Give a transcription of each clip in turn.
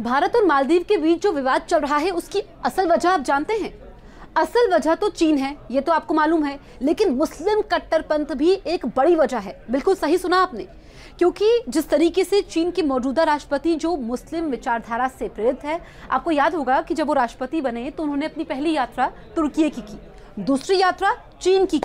भारत और मालदीव के बीच जो विवाद चल रहा है उसकी असल वजह आप जानते हैं। असल वजह तो चीन है, ये तो आपको मालूम है, लेकिन मुस्लिम कट्टरपंथ भी एक बड़ी वजह है। बिल्कुल सही सुना आपने, क्योंकि जिस तरीके से चीन के मौजूदा राष्ट्रपति जो मुस्लिम विचारधारा से प्रेरित है, आपको याद होगा कि जब वो राष्ट्रपति बने तो उन्होंने अपनी पहली यात्रा तुर्की की, दूसरी यात्रा चीन की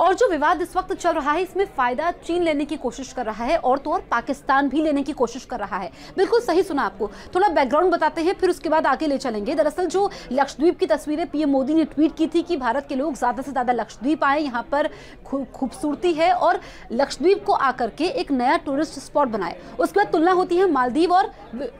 और जो विवाद इस वक्त चल रहा है इसमें फ़ायदा चीन लेने की कोशिश कर रहा है और तो और पाकिस्तान भी लेने की कोशिश कर रहा है। बिल्कुल सही सुना आपको। थोड़ा बैकग्राउंड बताते हैं फिर उसके बाद आगे ले चलेंगे। दरअसल जो लक्षद्वीप की तस्वीरें पीएम मोदी ने ट्वीट की थी कि भारत के लोग ज़्यादा से ज़्यादा लक्षद्वीप आए, यहाँ पर खूबसूरती है और लक्षद्वीप को आकर के एक नया टूरिस्ट स्पॉट बनाए। उसके बाद तुलना होती है मालदीव और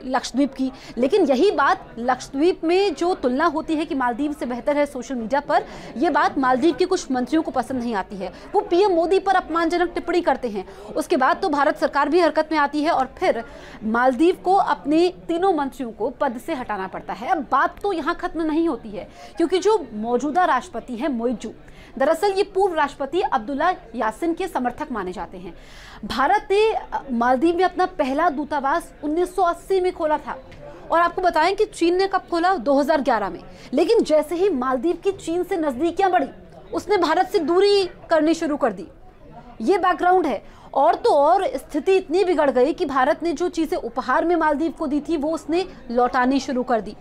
लक्षद्वीप की, लेकिन यही बात लक्षद्वीप में जो तुलना होती है कि मालदीव से बेहतर है सोशल मीडिया पर, यह बात मालदीव के कुछ मंत्रियों को पसंद नहीं आती है। वो पीएम मोदी पर अपमानजनक टिप्पणी करते हैं। उसके बाद तो भारत सरकार भी हरकत में आती है और फिर मालदीव को अपने तीनों मंत्रियों को पद से हटाना पड़ता है। अब बात तो यहां खत्म नहीं होती है, क्योंकि जो मौजूदा राष्ट्रपति हैं मुईजु, दरअसल ये पूर्व राष्ट्रपति अब्दुल्लासिन के समर्थक माने जाते हैं। भारत ने मालदीव में अपना पहला दूतावास 1980 में खोला था और आपको बताएं कि चीन ने कब खोला, 2011 में। लेकिन जैसे ही मालदीव की चीन से नजदीकियां बढ़ी, उसने भारत से दूरी करनी शुरू कर दी। ये बैकग्राउंड है। और तो और स्थिति इतनी बिगड़ गई कि भारत ने जो चीज़ें उपहार में मालदीव को दी थी वो उसने लौटानी शुरू कर दी।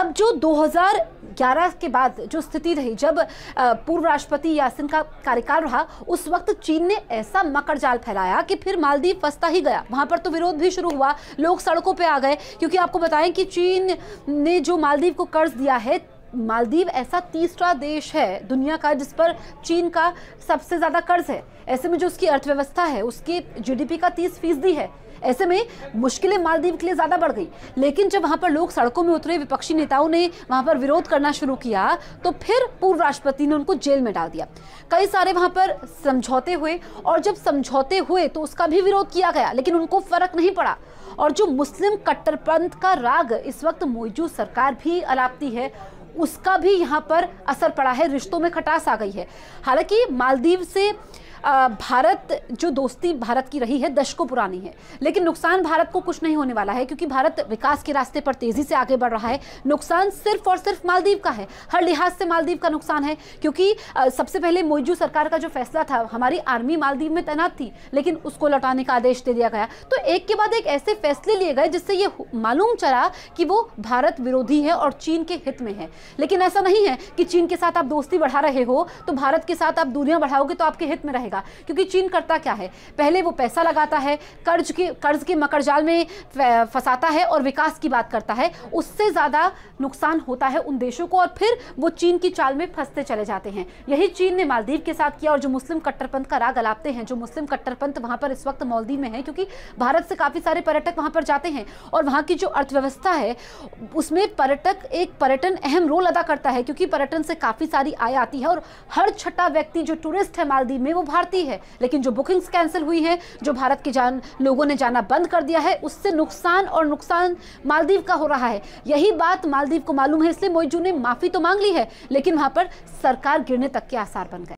अब जो 2011 के बाद जो स्थिति रही, जब पूर्व राष्ट्रपति यासिन का कार्यकाल रहा, उस वक्त चीन ने ऐसा मकर जाल फैलाया कि फिर मालदीव फंसता ही गया। वहाँ पर तो विरोध भी शुरू हुआ, लोग सड़कों पर आ गए, क्योंकि आपको बताएं कि चीन ने जो मालदीव को कर्ज दिया है, मालदीव ऐसा तीसरा देश है दुनिया का जिस पर चीन का सबसे ज़्यादा कर्ज है। ऐसे में जो उसकी अर्थव्यवस्था है, उसके जीडीपी का 30% है। ऐसे में मुश्किलें मालदीव के लिए ज़्यादा बढ़ गई। लेकिन जब वहाँ पर लोग सड़कों में उतरे, विपक्षी नेताओं ने वहाँ पर विरोध करना शुरू किया, तो फिर पूर्व राष्ट्रपति ने उनको जेल में डाल दिया। कई सारे वहाँ पर समझौते हुए और जब समझौते हुए तो उसका भी विरोध किया गया, लेकिन उनको फर्क नहीं पड़ा। और जो मुस्लिम कट्टरपंथ का राग इस वक्त मुईजु सरकार भी अलापती है, उसका भी यहाँ पर असर पड़ा है, रिश्तों में खटास आ गई है। हालांकि मालदीव से भारत जो दोस्ती भारत की रही है दशकों पुरानी है, लेकिन नुकसान भारत को कुछ नहीं होने वाला है, क्योंकि भारत विकास के रास्ते पर तेज़ी से आगे बढ़ रहा है। नुकसान सिर्फ और सिर्फ मालदीव का है, हर लिहाज से मालदीव का नुकसान है, क्योंकि सबसे पहले मुईजु सरकार का जो फैसला था, हमारी आर्मी मालदीव में तैनात थी, लेकिन उसको लौटाने का आदेश दे दिया गया। तो एक के बाद एक ऐसे फैसले लिए गए जिससे ये मालूम चला कि वो भारत विरोधी है और चीन के हित में है। लेकिन ऐसा नहीं है कि चीन के साथ आप दोस्ती बढ़ा रहे हो तो भारत के साथ आप दूरियां बढ़ाओगे तो आपके हित में रहेगा, क्योंकि चीन करता क्या है, पहले वो पैसा लगाता है, कर्ज के मकरजाल में फंसाता है और विकास की बात करता है। उससे ज्यादा नुकसान होता है उन देशों को और फिर वो चीन की चाल में फंसते चले जाते हैं। यही चीन ने मालदीव के साथ किया। और जो मुस्लिम कट्टरपंथ का राग अलापते हैं, जो मुस्लिम कट्टरपंथ वहां पर इस वक्त मालदीव में है, क्योंकि भारत से काफी सारे पर्यटक वहां पर जाते हैं और वहां की जो अर्थव्यवस्था है उसमें पर्यटन अहम रोल अदा करता है, क्योंकि पर्यटन से काफी सारी आय आती है और हर छठा व्यक्ति जो टूरिस्ट है मालदीव में वो भारतीय है। लेकिन जो बुकिंग्स कैंसिल हुई हैं, जो भारत के लोगों ने जाना बंद कर दिया है, उससे नुकसान मालदीव का हो रहा है। यही बात मालदीव को मालूम है, इसलिए मुईजु ने माफी तो मांग ली है, लेकिन वहां पर सरकार गिरने तक के आसार बन गए।